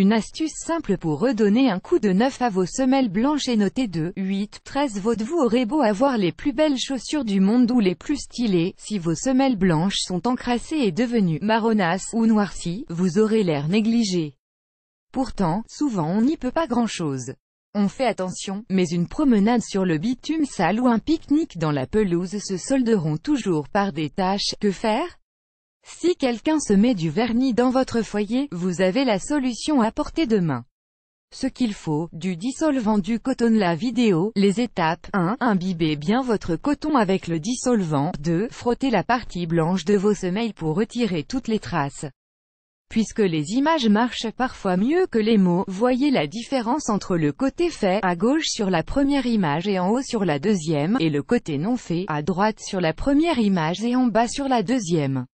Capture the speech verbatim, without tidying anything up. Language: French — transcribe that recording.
Une astuce simple pour redonner un coup de neuf à vos semelles blanches et notez deux, huit, treize votes. Vous aurez beau avoir les plus belles chaussures du monde ou les plus stylées, si vos semelles blanches sont encrassées et devenues marronasses ou noircies, vous aurez l'air négligé. Pourtant, souvent on n'y peut pas grand-chose. On fait attention, mais une promenade sur le bitume sale ou un pique-nique dans la pelouse se solderont toujours par des taches. Que faire ? Si quelqu'un se met du vernis dans votre foyer, vous avez la solution à portée de main. Ce qu'il faut, du dissolvant du coton. La vidéo, les étapes. un. Imbibez bien votre coton avec le dissolvant. deux. Frottez la partie blanche de vos semelles pour retirer toutes les traces. Puisque les images marchent parfois mieux que les mots, voyez la différence entre le côté fait, à gauche sur la première image et en haut sur la deuxième, et le côté non fait, à droite sur la première image et en bas sur la deuxième.